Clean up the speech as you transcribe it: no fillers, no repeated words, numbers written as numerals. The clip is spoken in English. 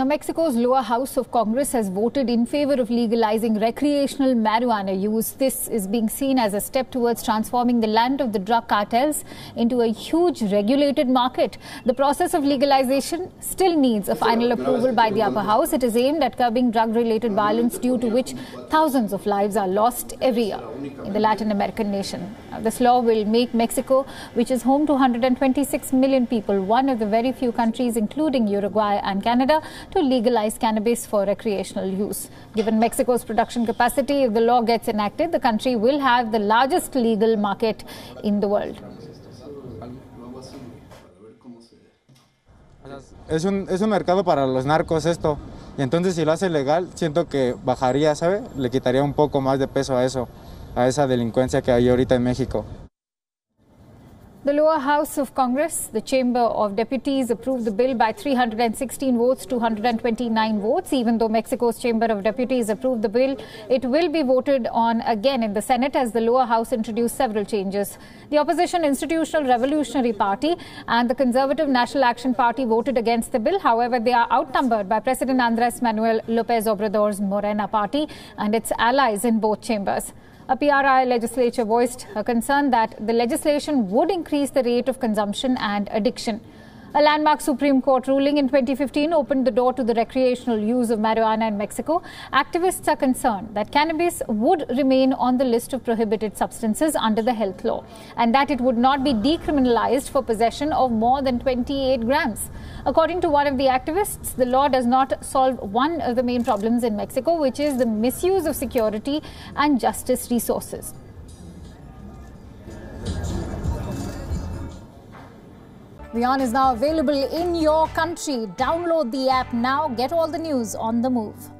Now, Mexico's lower house of Congress has voted in favor of legalizing recreational marijuana use. This is being seen as a step towards transforming the land of the drug cartels into a huge regulated market. The process of legalization still needs a final approval by the upper house. It is aimed at curbing drug-related violence, due to which thousands of lives are lost every year in the Latin American nation. Now, this law will make Mexico, which is home to 126 million people, one of the very few countries, including Uruguay and Canada, to legalize cannabis for recreational use. Given Mexico's production capacity, if the law gets enacted, the country will have the largest legal market in the world. Es un mercado para los narcos esto. Y entonces si lo hace legal, siento que bajaría, ¿sabe? Le quitaría un poco más de peso a eso, a esa delincuencia que hay ahorita en México. The lower house of Congress, the Chamber of Deputies, approved the bill by 316 votes to 129 votes. Even though Mexico's Chamber of Deputies approved the bill, it will be voted on again in the Senate as the lower house introduced several changes. The opposition Institutional Revolutionary Party and the Conservative National Action Party voted against the bill. However, they are outnumbered by President Andrés Manuel López Obrador's Morena party and its allies in both chambers. A PRI legislature voiced her concern that the legislation would increase the rate of consumption and addiction. A landmark Supreme Court ruling in 2015 opened the door to the recreational use of marijuana in Mexico. Activists are concerned that cannabis would remain on the list of prohibited substances under the health law and that it would not be decriminalized for possession of more than 28 grams. According to one of the activists, the law does not solve one of the main problems in Mexico, which is the misuse of security and justice resources. WION is now available in your country. Download the app now. Get all the news on the move.